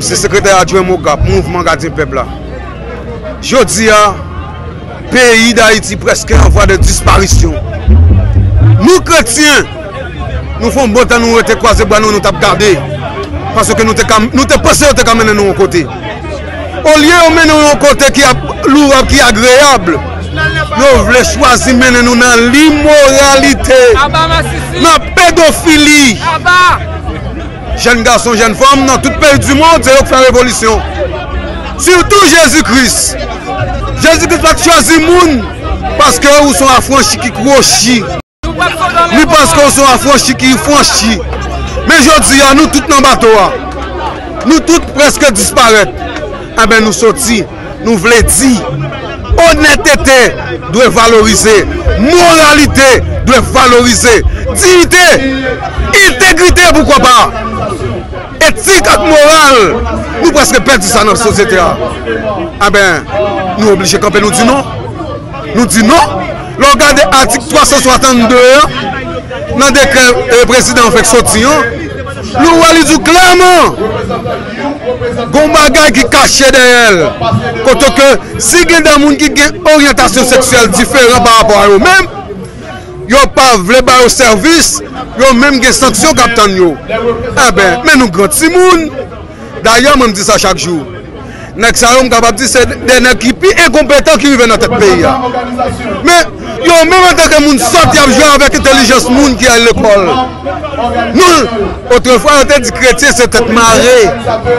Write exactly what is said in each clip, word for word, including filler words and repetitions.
C'est secrétaire adjoint Mogap, mouvement gardien peuple là. Je dis à pays d'Haïti presque en voie de disparition. Nous chrétiens, nous faisons bon temps nous être croisés bras nous nous tape garder parce que nous te nous te pensé te mener nous au côté. Au lieu on mener nous au côté qui est lourd qui est agréable. Nous voulons choisir mener nous dans l'immoralité, dans pédophilie. Jeunes garçons, jeunes femmes, dans tout pays du monde, c'est eux qui font la révolution. Surtout Jésus-Christ. Jésus-Christ a choisi les gens parce que eux sont affranchis qui crochent. Nous parce qu'ils sont affranchis qui franchis. Mais je dis à nous tous dans le bateau. Nous tous presque disparaissent. Eh bien, nous sortis, nous voulons dire. Honnêteté doit valoriser. Moralité doit valoriser. Dignité. Intégrité, pourquoi pas? Éthique et morale, nous presque perdons ça dans la société. Ah ben, nous sommes obligés de camper, nous disons non. Nous disons non. Regardez l'article trois cent soixante-deux, dans le décret le président fait sortir, nous allons dire clairement qu'il y a qui caché derrière elle. Quand que si il y a des gens qui ont une orientation sexuelle différente par rapport à eux-mêmes, ils ne pas voulu pas au service. Yo même des sanctions capitaine yo. Eh ben, mais nous grand ti moun. D'ailleurs, moi me dis ça chaque jour. Nek sa yo capable dire c'est des nek qui pi incompétents qui vivent dans notre pays. Mais yo même en tant que moun sorti a jouer avec intelligence moun qui à l'école. Nous autrefois on était dit chrétien c'est tête marée.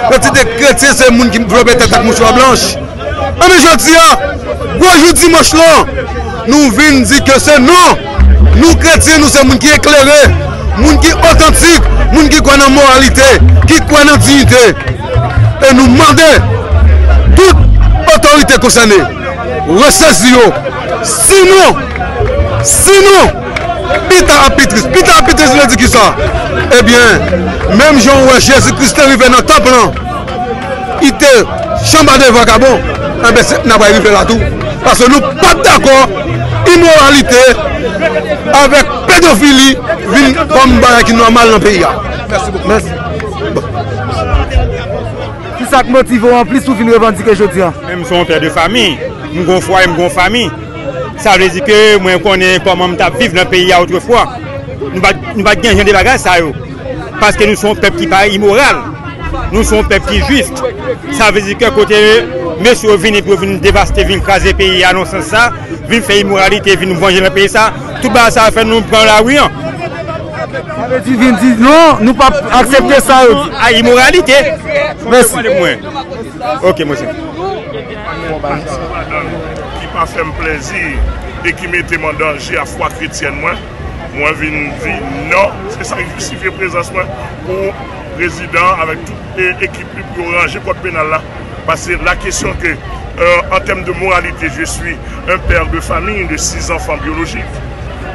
On était chrétien c'est moun qui veut mettre tête mouchoir blanche. Mais je dis ah, bonjour dimanche là. Nous vinn dire que c'est non. Nous chrétiens, nous sommes qui éclairés, nous qui authentiques, nous qui croient en moralité, qui croient en dignité. Et nous demandons toute autorité concernée, ressaisissez-vous. Sinon, sinon, pita apitris, pita apitris, je dis qui ça. Eh bien, même Jean-Oué, Jésus-Christ est arrivé dans le temple, il était chambre de vagabond. Eh bien, nous avons arrivé là tout. Parce que nous ne sommes pas d'accord, immoralité, avec pédophilie, une comme barre qui normal dans le pays. Merci beaucoup. Merci. Qui ça motive en plus pour venir revendiquer aujourd'hui? Même son père de famille, nous avons foi, nous avons famille. Ça veut dire que moi, je connais comment nous vivons dans le pays autrefois. Nous ne pas gagner des bagages, ça. Parce que nous sommes un peuple qui n'est pas immoral. Nous sommes un peuple qui est juste. Ça veut dire que côté monsieur vient pour venir dévaster, venir craser le pays, annoncer ça, venir faire immoralité, venir venger le pays, ça. Tout bas ça fait nous prendre la rue. Ça veut dire venir non, nous pas accepter ça. À immoralité. Merci. Ok, monsieur. Qui m'a fait plaisir et qui mettait en danger à foi chrétienne, moi, moi je viens non, c'est ça qui justifie présence moi pour président avec toute l'équipe pour ranger le code pénal là. Parce que la question que, euh, en termes de moralité, je suis un père de famille de six enfants biologiques.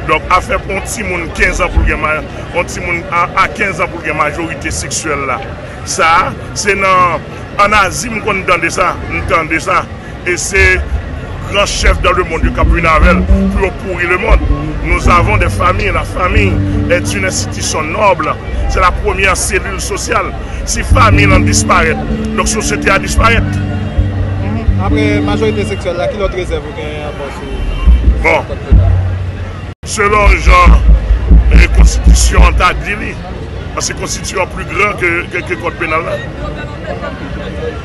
Donc, à faire un petit monde quinze ans pour gagner à quinze ans pour gagner majorité sexuelle là. Ça, c'est en Asie qu'on entend ça, entend ça. Et c'est grand chef dans le monde du Capunavel pour pourrir le monde. Nous avons des familles, la famille est une institution noble. C'est la première cellule sociale. Si famille en disparaît, donc société a disparaître. Après majorité sexuelle là, qui l'autre réserve bon. Selon genre les constitutions t'a dit, parce que constitution plus grand que que code pénal là.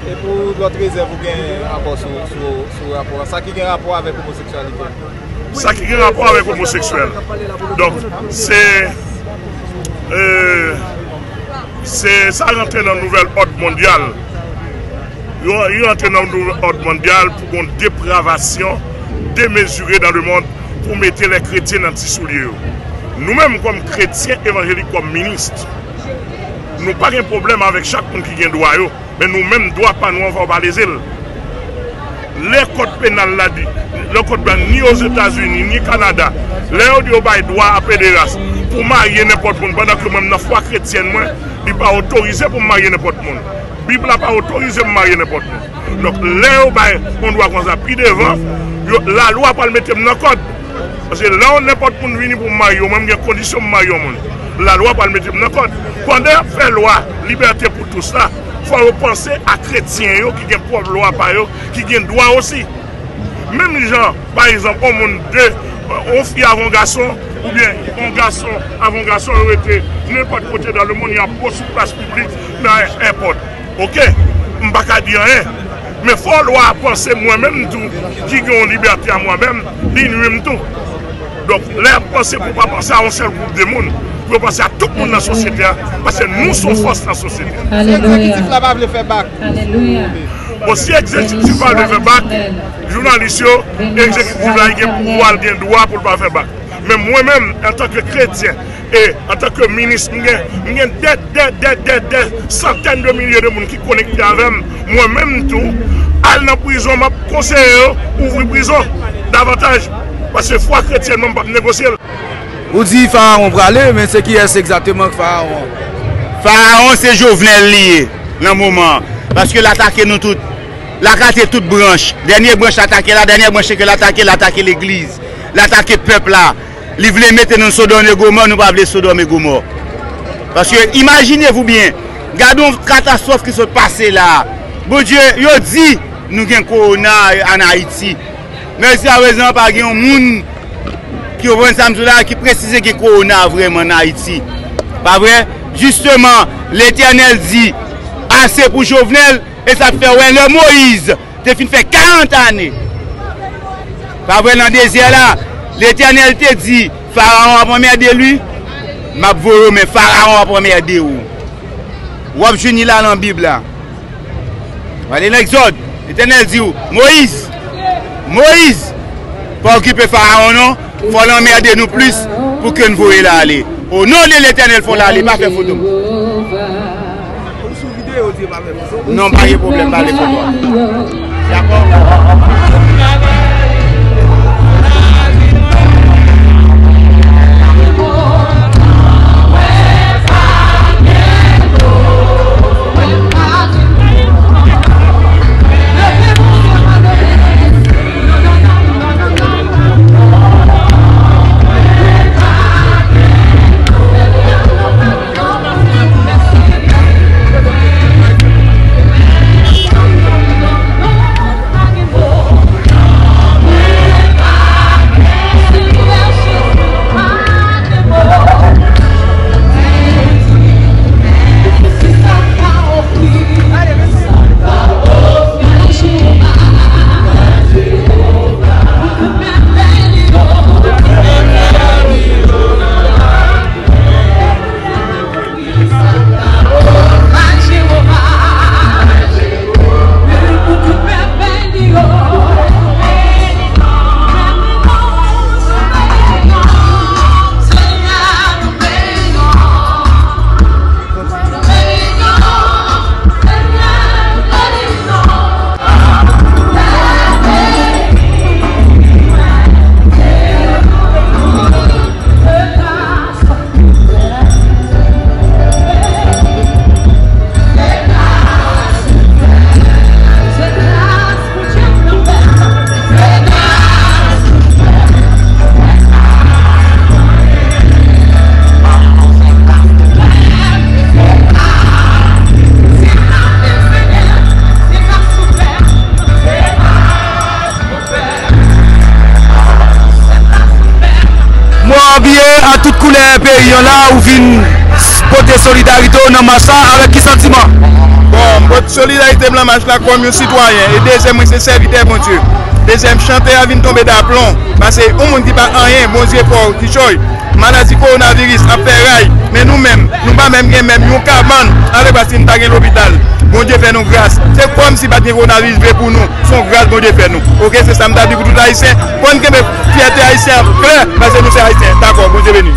Et pour l'autre réserve, vous avez un rapport sur le rapport. Ça qui a un rapport avec l'homosexualité. Ça qui a un rapport avec l'homosexuel. Donc, c'est. Euh, ça rentre dans le nouvel ordre mondial. Il rentre dans le nouvel ordre mondial pour une dépravation démesurée dans le monde pour mettre les chrétiens dans le tisoulier. Nous-mêmes, comme chrétiens évangéliques, comme ministres, nous n'avons pas de problème avec chaque monde qui a un droit. Mais nous-mêmes, nous ne pas nous en parler. Les codes pénales l'a dit. Le code pénal, ni aux États-Unis, ni au Canada. Les autres ont droit à pédérasse pour marier n'importe qui. Pendant que même la foi chrétienne, il n'est pas autorisé pour marier n'importe qui. La Bible n'a pas autorisé pour marier n'importe qui. Donc, les on doit comme ça. Puis devant, la loi ne peut pas le mettre dans le code. Parce que là, n'importe qui vient pour marier, même il y a des conditions pour marier. La loi ne peut pas le mettre dans le code. Quand on fait loi, liberté pour tout ça. Il faut repenser à chrétiens qui ont propre loi par eux, qui ont droit aussi. Même les gens, par exemple, on monde deux, on fille avant garçon, ou bien on garçon avant garçon, ils ont été n'importe côté dans le monde, il y a pas sur place publique, dans n'importe. Ok, je ne vais pas dire rien. Mais il faut loi penser moi-même tout, qui ont liberté à moi-même, l'inhume tout. Donc, là, penser pour ne pas penser à un seul groupe de monde. Pour penser à tout le monde dans la société, parce que nous sommes force dans la société. L'exécutif n'a pas voulu faire bac. Aussi, l'exécutif n'a pas voulu faire bac, les journalistes, l'exécutif n'a pas le droit pour ne pas faire bac. Mais moi-même, en tant que chrétien et en tant que ministre, il y a des centaines de milliers de personnes qui sont connectées avec moi. Moi-même, tout, aller en prison, je conseille ouvrir la prison davantage, parce que la foi chrétienne ne peut pas négocier. On dit Pharaon va aller, mais c'est qui est exactement Pharaon? Pharaon, c'est Jovenel lié, dans le moment. Parce que l'attaquer nous tous. L'attaquer toute branche. Dernière branche attaquée là, dernière branche que l'attaquer, l'attaquer l'église. L'attaquer peuple là. Il voulait mettre nous Sodome et Gomorre, nous ne pouvons pas appeler Sodome et Gomorre. Parce que imaginez-vous bien, regardons la catastrophe qui se passait là. Bon Dieu, il dit, nous avons un corona en Haïti. Mais si à raison, pas un monde. Qui précise que le corona a vraiment en Haïti. Pas vrai? Justement, l'Éternel dit assez pour Jovenel et ça fait ouais, le Moïse. T'es fini fait quarante années. Pas vrai? Dans le désert là, l'Éternel te dit Pharaon a première de lui. Ma voro, mais Pharaon a première de ou. Ou a juni là dans la Bible là. Allez, l'Exode. L'Éternel dit où? Moïse. Moïse. Pas occuper Pharaon non? Il faut l'emmerder nous plus pour que nous voyons là aller. Au nom de l'Éternel, il faut l'aller, pas faire photo. Non, pas de problème, pas de problème. D'accord? pays là, ou vient porter solidarité dans le marché avec qui sentiment? Bon, votre solidarité dans le marché là comme un citoyen. Et deuxième, c'est serviteur, mon Dieu. Deuxième, chanteur à venir tomber d'aplomb. Parce que on ne dit pas rien, bon Dieu, pour qui choye. Maladie coronavirus, a fait rail. Mais nous-mêmes, nous pas même même nous carbone avec parce que nous avons l'hôpital. Bon Dieu fait nous grâce. C'est comme si pas de coronavirus veut pour nous. Son grâce, bon Dieu fait nous. Ok, c'est ça, m'd'a dit pour tout haïtien. Pour nous, fierté haïtien, frère, parce que nous sommes haïtiens. D'accord, bon Dieu béni.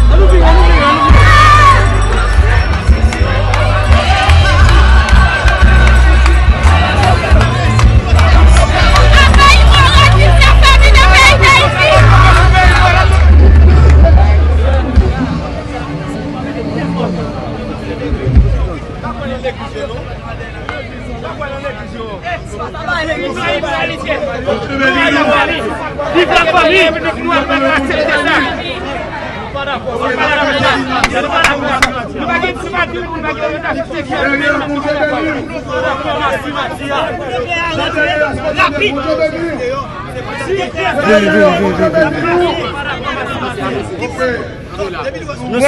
Nous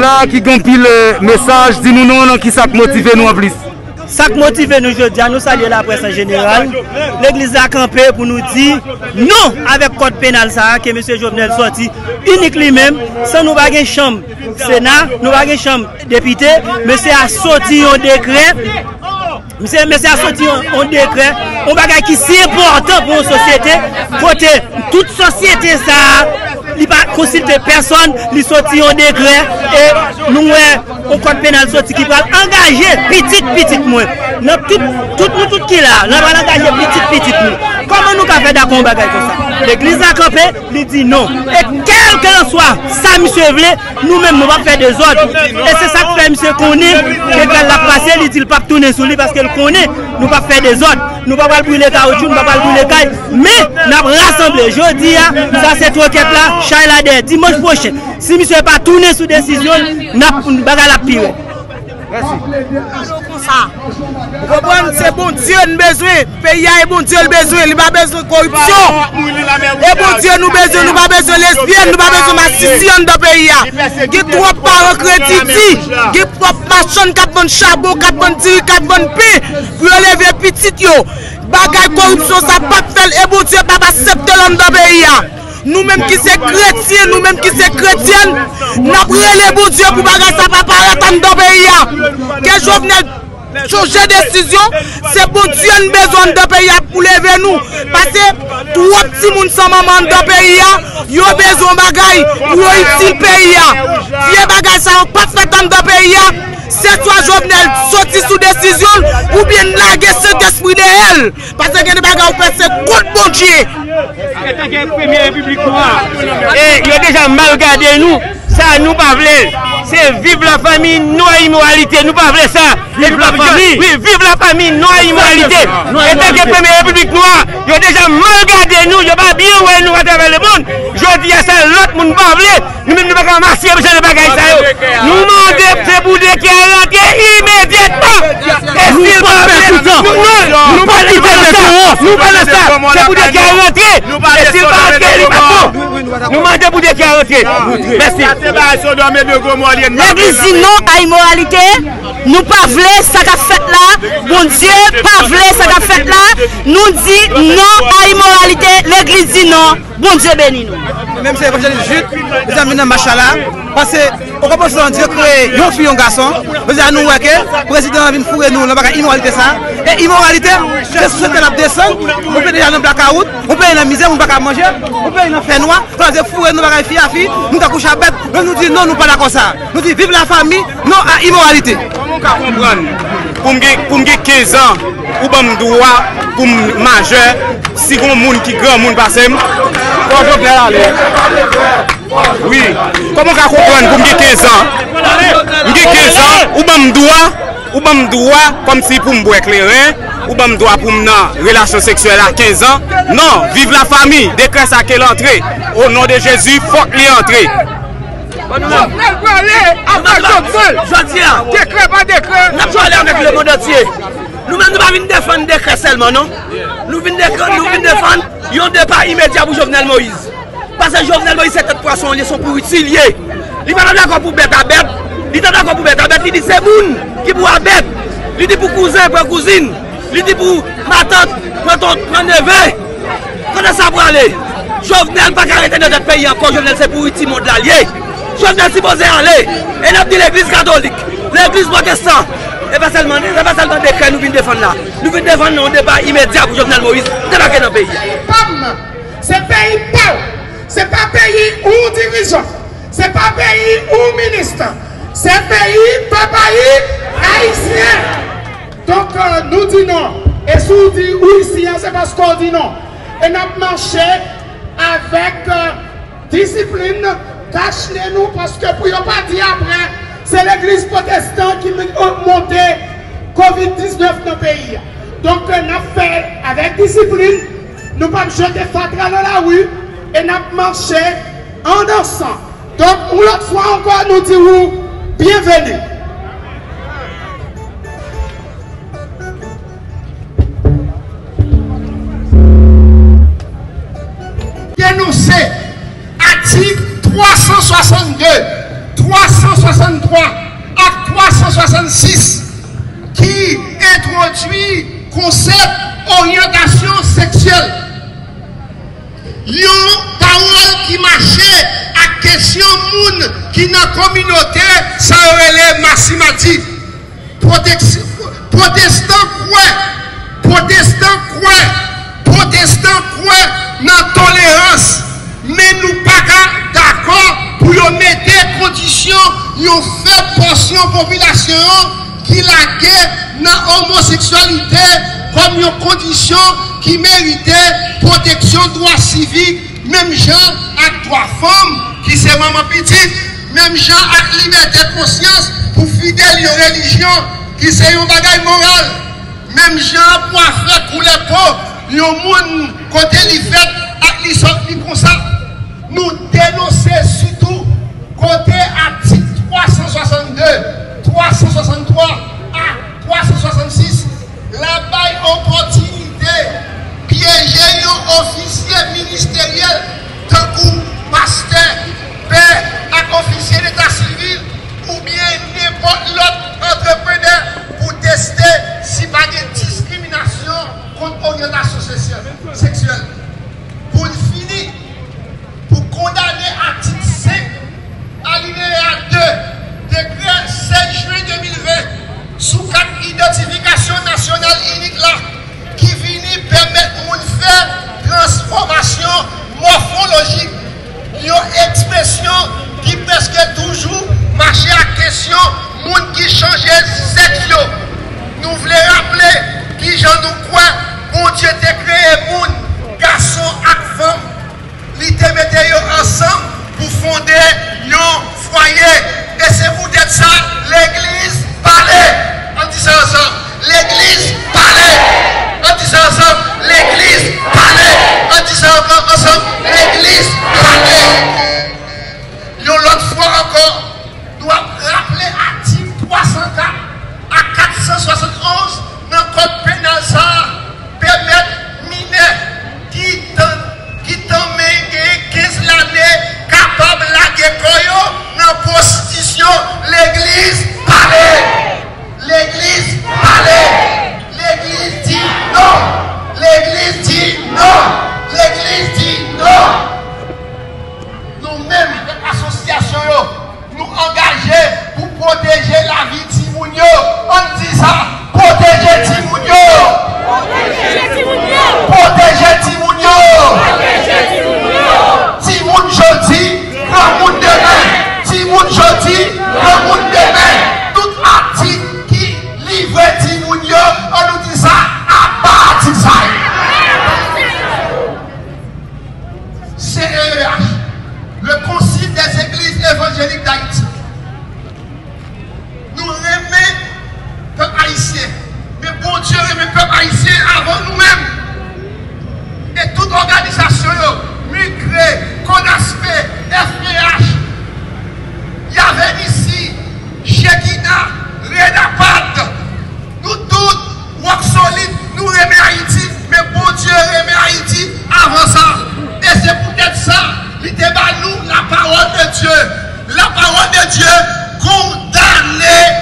là qui compile message, dit nous non qui ça motive nous en plus. Ça motive nous aujourd'hui, nous saluons la presse en général. L'église a campé pour nous dire non avec code pénal ça que monsieur Jovenel sorti uniquement même sans nous baguer chambre Sénat, nous baguer chambre député, monsieur a sorti un décret. Monsieur, monsieur a sorti un décret, un bagage qui est important pour une société, côté toute société ça il n'a pas consulté personne, il sorti un décret et nous, au code pénal sorti qui va engager petit petit moi. Nous tout tout nous tout qui là, nous va engager petit petit nous. Comment nous faire d'accord un bagage comme ça? L'église a campé, il dit non. Et quel que soit ça monsieur veut, nous-mêmes nous va faire des ordres. Et c'est ça que fait monsieur connaît, que quand la passé, il dit il pas tourner sur lui parce qu'il connaît, nous pas faire des ordres. Nous ne pouvons pas brûler les caoutchouc, nous ne pouvons pas brûler les cailles, mais nous avons rassemblé. Je dis, ça c'est trois quêtes là, Chaïladé, dimanche prochain. Si monsieur n'est pas tourné sous décision, nous avons la pire. Merci. C'est bon Dieu, nous avons besoin. Le pays est bon Dieu, nous avons besoin. Il n'a pas besoin de corruption. Et bon Dieu, nous besoin, nous pas besoin d'espion, nous pas besoin de massicienne dans le pays. Il y a trois parents crédits, il y a trois machines, quatre bonnes chabots, quatre bonnes tirs, quatre bonnes pieds, pour relever petit. Bagaille corruption, ça ne pas faire. Et bon Dieu, pas accepter l'homme dans le pays. Nous-mêmes qui sommes chrétiens, nous-mêmes qui sommes chrétiennes, nous avons les bons dieux pour bagaille ça va paraître dans le pays. Que Jovenel changer décision, c'est bon Dieu nous besoin de pays pour lever nous. Parce que trois petits mouns sans maman dans pays, ils ont besoin de bagaille pour utiliser le pays. Vieux bagaille ça n'a pas fait dans le pays. C'est toi Jovenel sorti sous décision ou bien laguer Saint-Esprit de elle. Parce que les bagages passent contre bon Dieu. Et il a déjà mal gardé nous. Ça nous pas voulons. C'est vivre la famille, non immoralité. Nous pas voulons ça. Vive la famille. Oui, vive la famille, non immoralité. Et tant que première République noire, il a déjà mal gardé nous. Il n'a pas bien où nous à travers le monde. Je dis à ça, l'autre monde pas voulons. Nous même nous pas marcher pour ces bagages ça. Nous demandons ces boudés qui est rentré immédiatement. Et s'il va faire tout ça, nous pas laisser ça. Nous pas laisser ça. C'est boudés qui est rentré. Et s'il va rentrer, il va pas. Nous demandons boudés qui est rentré. Merci. L'église dit non à l'immoralité. Nous pas voulons ça qu'a fait là. Bon Dieu, pas voulons ça qu'a fait là. Nous dit non à l'immoralité. L'église dit non. Bon Dieu béni nous. Même si l'évangéliste juste, nous avons mis dans Machala. Parce que, on ne peut pas dire que nous sommes un garçon. Nous avons dit que le président vient fourrer nous. Nous avons immoralité ça. Et immoralité, c'est ce que nous descendons. On peut déjà dans le blackout. On peut dans la misère. On ne peut pas manger. On peut dans le fait noir. On peut fourrer nous. Nous avons couché à bête. Nous nous disons non, nous ne sommes pas d'accord ça. Nous disons vive la famille, non à immoralité. Comment on peut comprendre? Pour me dire quinze ans, ou pas me droit, pour me manger, si on monde qui grand monde passe, on peut aller. Oui, comment on peut comprendre pour me dire quinze ans? Me dire quinze ans, ou pas me droit, ou pas me droit, comme si pour me boire éclairer. Ou pas me droit pour me relation sexuelle à quinze ans. Non, vive la famille, décret à quelle entrée. Au nom de Jésus, faut qu'il entre. Nous ne pouvons pas aller avec Jovenel. Je dis, décret, pas décret. Nous ne pouvons pas aller avec le monde entier. Nous-mêmes, nous ne pouvons pas défendre décret seulement, non? Nous venons défendre, nous venons défendre, il y a un départ immédiat pour Jovenel Moïse. Parce que Jovenel Moïse, c'est un poisson ils sont pour utiliser. Ils ne sont pas d'accord pour bête à bête. Ils sont d'accord pour bête à bête. Ils disent c'est moun qui pour bête. Ils disent pour cousin, pour cousine. Ils disent pour ma tante, pour ton neveu. Comment ça va aller? Jovenel pas arrêter dans notre pays encore. Jovenel c'est pour utiliser le monde allié. Jovenel supposé aller. Et nous dit l'église catholique, l'église protestante. Et pas seulement des cas nous venons défendre là. Nous venons défendre un débat immédiat pour Jovenel Moïse. Débarquer dans le pays. C'est pays pauvre. C'est pas pays ou dirigeant. C'est pas pays ou ministre. C'est pays, pas pays haïtien. Donc euh, nous disons, et si on dit ou ici, c'est parce qu'on dit non. Et nous avons marché avec euh, discipline. Cachez-nous parce que pour ne pas dire après, c'est l'église protestante qui a augmenté covid dix-neuf dans le pays. Donc euh, nous avons fait avec discipline. Nous ne pouvons pas jeter fatra dans la rue et nous marcher en dansant. Donc, l'autre fois encore, nous disons bienvenue. Et nous sommes article trois cent soixante-deux, trois cent soixante-trois et trois cent soixante-six qui introduit le concept orientation sexuelle. Yon parole qui marchait à question moun qui dans la communauté, ça relève massimati. Protestant quoi? Protestant quoi? Protestant quoi? Dans tolérance. Mais nous pas d'accord pour yon mettre des conditions, yon fait portion population qui la guerre dans l'homosexualité comme une condition qui méritait protection droits civiques, même gens avec trois femmes, qui c'est maman petite, même gens avec liberté de conscience pour fidèles aux religions, qui c'est un bagage moral, même gens pour faire couler peau, les monde côté les fêtes avec les sorties comme ça. Nous dénonçons surtout côté article trois cent soixante-deux, trois cent soixante-trois à trois cent soixante-six, la baille opportunité. Piéger un officier ministériel, tant que pasteur, père, un officier d'état civil, ou bien n'importe l'autre entrepreneur pour tester si pas de discrimination contre orientation sexuelle. Pour finir, pour condamner article cinq, alinéa deux, décret seize juin deux mille vingt, sous quatre identification nationale unique là. Qui finit permettre de faire transformation morphologique. Une expression qui presque toujours marche à question monde qui change sexe. Nous voulons rappeler qui j'en nous crois, bon Dieu t'a créé monde, garçon et femme. Ils te mettent ensemble pour fonder un foyer. Et c'est vous d'être ça, l'église parlait. On dit ça ensemble. L'église parlait. On dit ça ensemble, l'église parlait. On dit ça ensemble, l'église parlait. L'autre fois encore, nous avons rappelé l'article trois cent quatre à quatre cent soixante et onze dans le code pénal ça permet mineur qui t'emmène quinze années capable de laguer dans la prostitution. L'église parlait. L'église parlait. L'église dit non. L'église dit non. L'église dit non. Nous-mêmes, l'association, nous engageons pour protéger la vie de Timounio. On dit ça, protéger Timounio. Protéger Timounio. Protéger Timounio. Protéger Timounio. Timoun jodi, grand monde demain. Timoun jodi, grand monde demain. Tout article qui livre Timounio, on nous dit ça à partir de ça. C E H, le Concile des Églises évangéliques d'Haïti, nous remet le peuple haïtien. Mais bon Dieu remet le peuple haïtien avant nous-mêmes. Et toute organisation, M I C R E, CONASPE, F P H, il y avait ici, Chekina, Redapat, nous tous. Wak solide, nous remet Haïti, mais bon Dieu remet Haïti avant ça. Et c'est peut-être ça, l'idée de nous, la parole. Dieu, la parole de Dieu condamnée.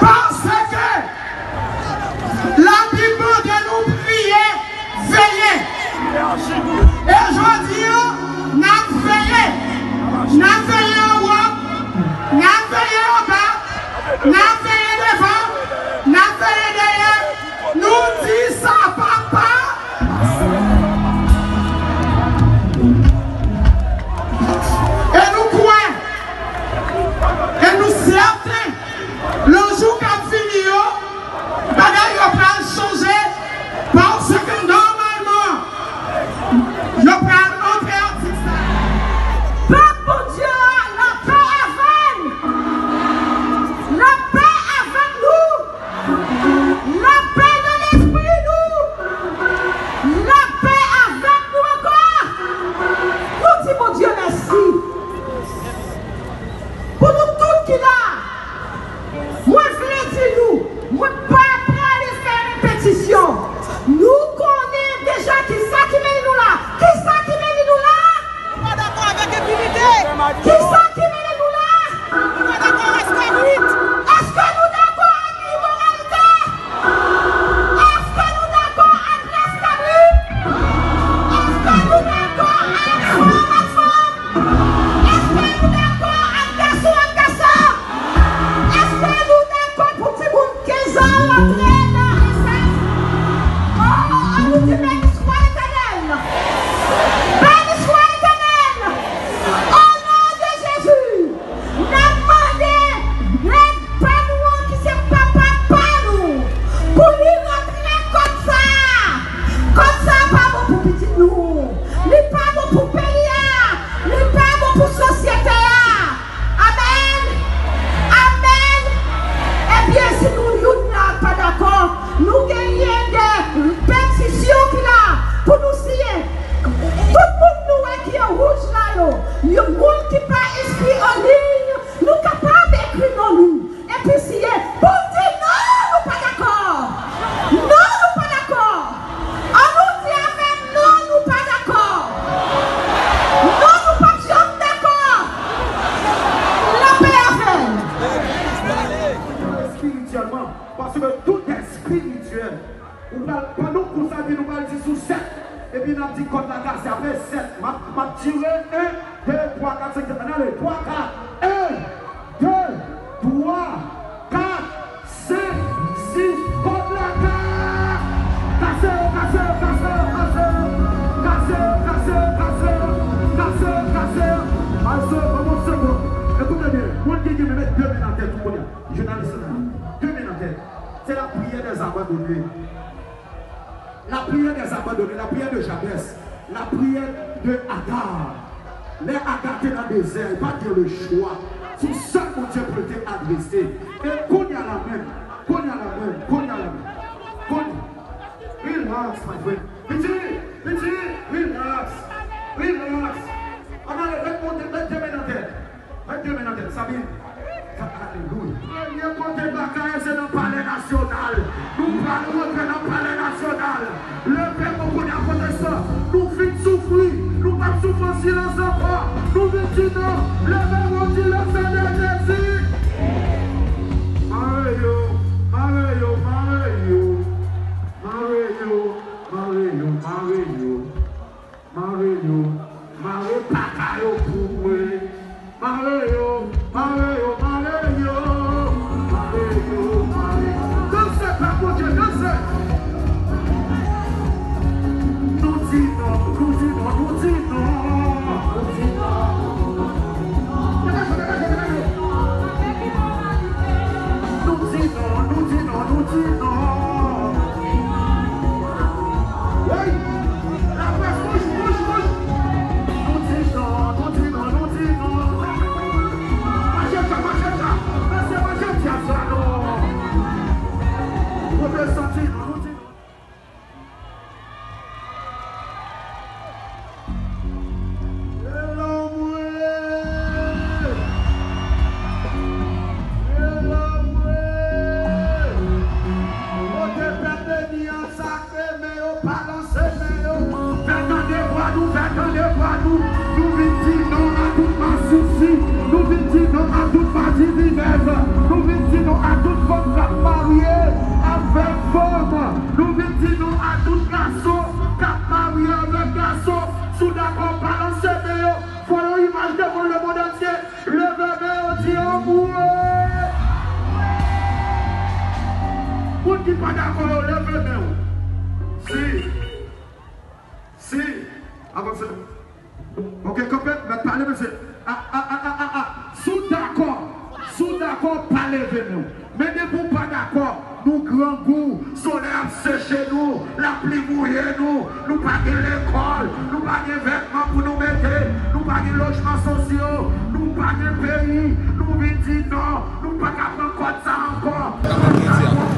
Pas seulement. Parce que tout est spirituel. Ou pas nous pour ça, nous allons dire sous sept. Et puis nous allons dire contre la casse, c'est après sept. Je tirer un, deux, trois, quatre, cinq, sept. Allez, trois, quatre. un, deux, trois, quatre, cinq, six. Contre la casse. Cassez, cassez, cassez, cassez, cassez, cassez, cassez, cassez. C'est la prière des abandonnés. La prière des abandonnés, la prière de Jabès, la prière de Agar. Les Agartés dans le désert, il n'y a pas de choix. C'est ça que Dieu peut te adresser. Et qu'on y a la même, qu'on y a la même, qu'on y a la même. Qu'on y a. Relax, my friend. Petit, petit, relax. Relax. On a les réponses, mettez mes mains en tête. Mettez mes mains en tête, ça vient. Premier côté bakaye, c'est dans le palais national. Nous allons rentrer dans le palais national. Le père beaucoup d'apôtres, ça. Nous finissons souffrir. Nous pas souffrir en silence encore. Nous vivons non. Le père on dit le Seigneur Jésus. Mario, Mario, Mario, Mario, Mario, Mario, Mario, Mario, bakaye pour moi. Mario, Mario, Mario.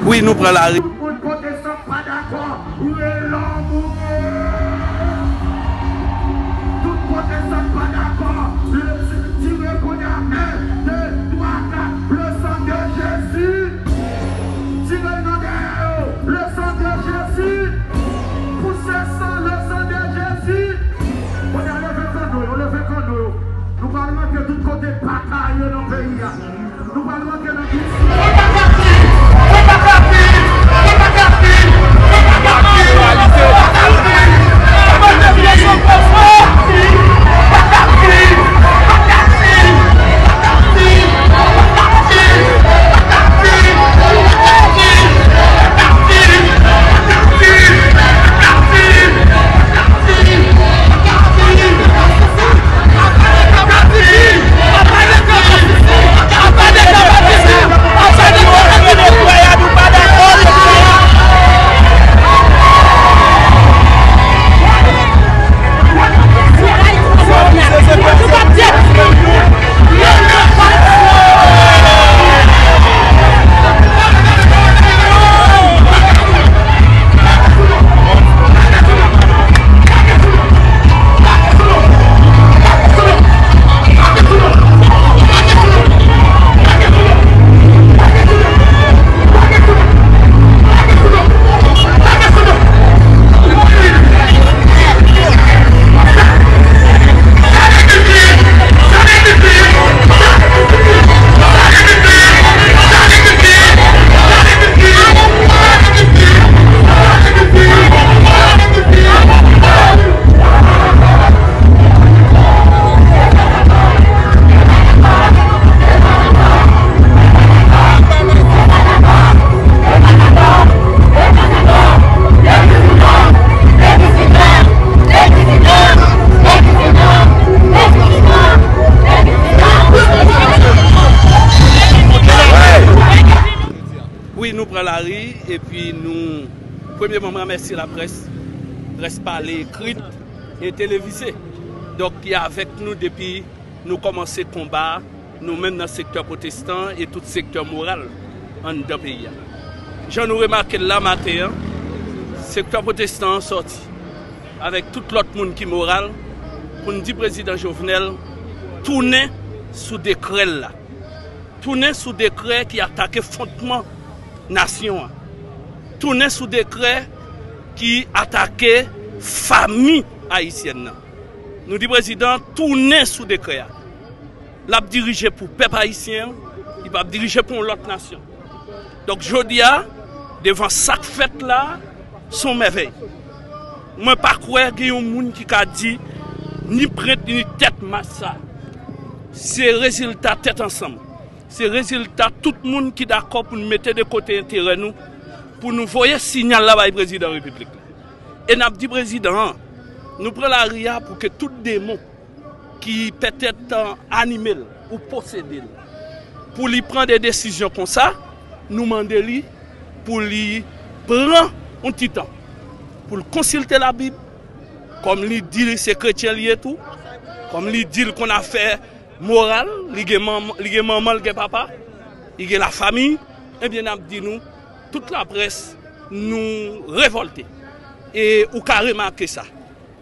Oui, nous prenons la rue. Amen. oui, nous prenons la rue et puis nous, premièrement, remercions la presse, presse parlée, écrite et télévisée. Donc, qui est avec nous depuis nous commençons le combat, nous-mêmes dans le secteur protestant et tout le secteur moral en deux pays. Je nous remarque là, matin, le secteur protestant sorti avec tout l'autre monde qui est moral pour nous dire, président Jovenel, tournez sous décret là. Tournez sous décret qui attaque fondement nation. Tournez sous décret qui attaque famille haïtienne. Nous dit président, tournez sous décret. L'a dirigé pour peuple haïtien, il va diriger pour l'autre nation. Donc je dis devant chaque fête là, son merveille. Moi pas croire qu'il y a un monde qui a dit ni prête ni tête massa. C'est résultat tête ensemble. C'est résultat tout le monde qui est d'accord pour nous mettre de côté intérêt nous, pour nous voir un signal là-bas le président de la République. Et nous avons dit, président, nous prenons la R I A pour que tout démon qui peut être animé ou possédé, pour lui prendre des décisions comme ça, nous demandons pour lui prendre un petit temps, pour consulter la Bible, comme lui dit ces chrétiens et tout, comme lui dit qu'on a fait. Moral, il y a maman, il y a papa, il y a la famille, et bien, nous, toute la presse nous révolte. Et vous avez remarqué ça.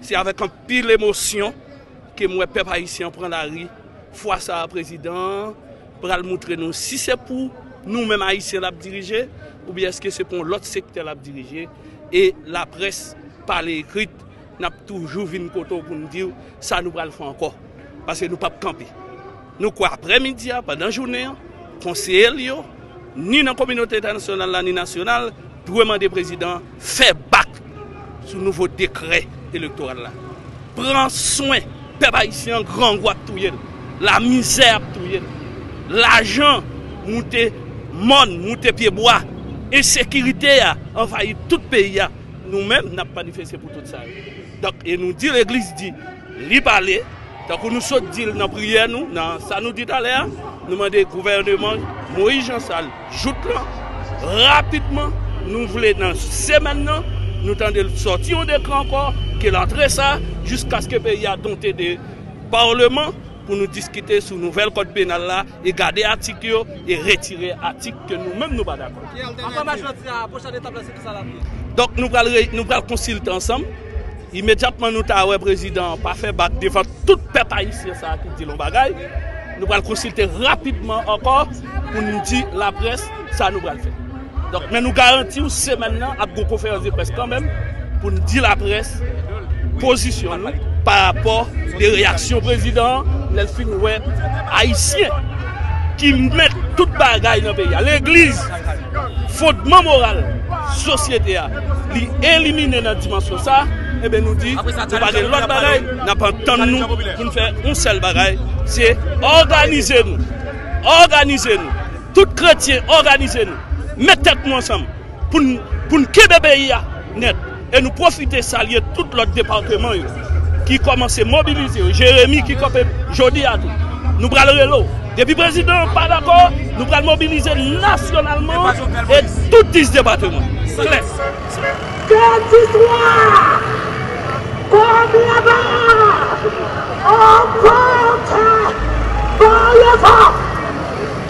C'est avec un pile émotion que moi, peuple haïtien, prend la rue, fois ça à président, pour le montrer nous si c'est pour nous-mêmes haïtiens la diriger, ou bien est-ce que c'est pour l'autre secteur la diriger. Et la presse, par l'écrite, n'a toujours vu une photo pour nous dire ça nous va le faire encore. Parce que nous ne pouvons pas camper. Nous quoi après-midi, pendant la journée, conseillers, ni dans la communauté internationale, ni nationale, nous demandons au président, fais bac sur le nouveau décret électoral. Prends soin, peuple haïtien, grand droit tout yel, la misère tout yel, l'argent, monter, monde, monter pied bois, insécurité, envahir tout le pays. Nous-mêmes, nous n'avons pas manifesté pour tout ça. Donc, et nous dit, l'église dit, libérez. Donc nous sommes dit dans la prière, nous, dans ça nous dit à l'heure, nous demandons au gouvernement, Moïse Jean-Sal, joute-là, rapidement, nous voulons dans ces maintenant, nous tendons sortir de l'écran encore, que l'entrée ça, jusqu'à ce que le pays a dompté des parlements pour nous discuter sur le nouvel code pénal là, et garder l'article et retirer l'article que nous-mêmes nous ne sommes pas d'accord. Donc nous allons consulter ensemble. Immédiatement, nous avons le président pas fait battre devant tout peuple haïtien qui dit l'on bagaille. Nous allons consulter rapidement encore pour nous dire la presse, ça nous va le faire. Donc, mais nous garantissons c'est maintenant à une conférence de presse quand même pour nous dire la presse, position nous par rapport aux réactions du président, les films web haïtiens qui mettent toute bagaille dans le pays. L'église, fondement moral, société, qui élimine dans la dimension ça. Eh bien, nous disons, nous parlons l'autre bagaille, nous n'avons pas le temps de nous, pour nous faire une seule bagaille, c'est organiser nous, organiser nous, tout chrétien, organiser nous, mettez-nous ensemble, pour nous quitter net, et nous profiter de s'allier tout l'autre département qui commence à mobiliser, Jérémy qui commence jeudi à tout, nous parlons l'eau. Depuis le président, pas d'accord, nous allons mobiliser nationalement et tous dix départements. Claire. Quelle histoire! Comme là-bas, on porte par le vent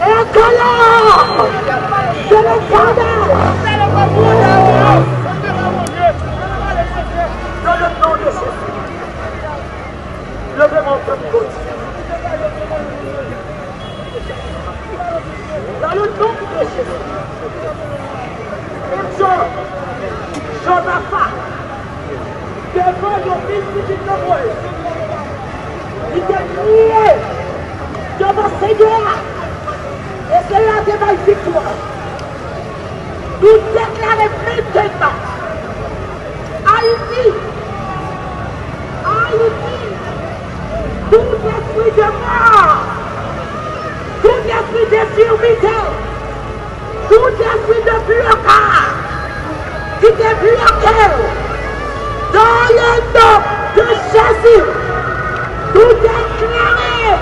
et colore de l'éternel. Dans le nom de Jésus, je n'appât devant le fils du Noël. Il t'a crié devant Seigneur et c'est là de ma victoire. Nous déclarons maintenant Haïti, Haïti, tout esprit de mort, tout esprit de survité, tout esprit de blocage, qui t'est bloqué, dans le nom de Jésus, tout déclaré,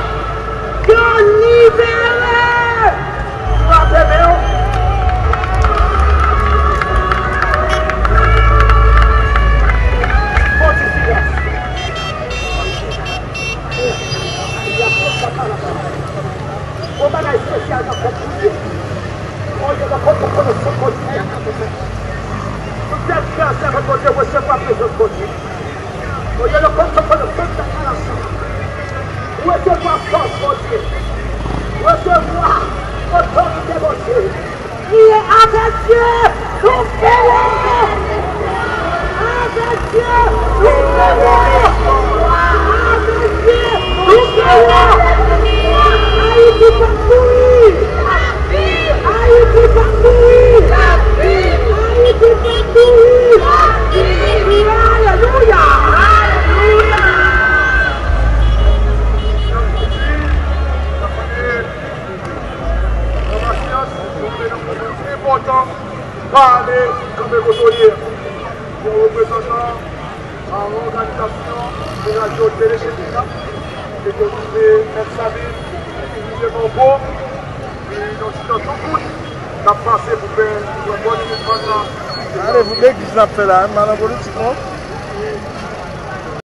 qu'on libéré. Allez, vous l'église l'a fait là, hein, malin politiquement.